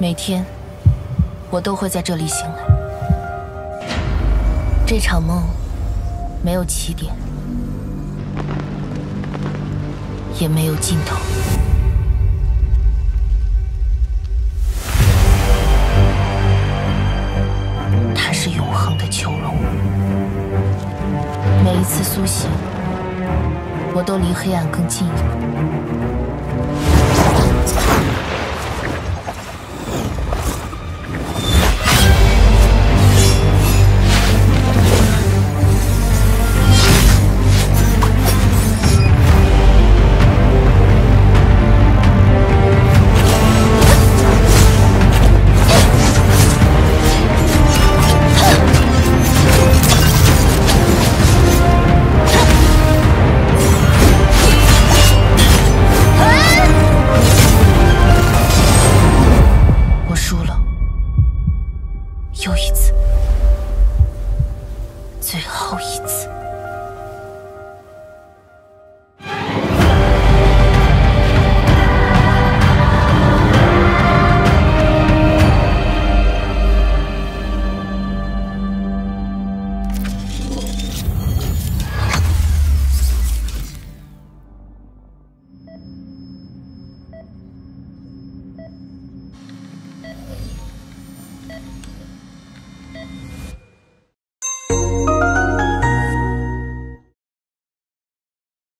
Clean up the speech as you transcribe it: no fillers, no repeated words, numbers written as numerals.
每天我都会在这里醒来。这场梦没有起点，也没有尽头。它是永恒的囚笼。每一次苏醒，我都离黑暗更近一步。 又一次，最后一次。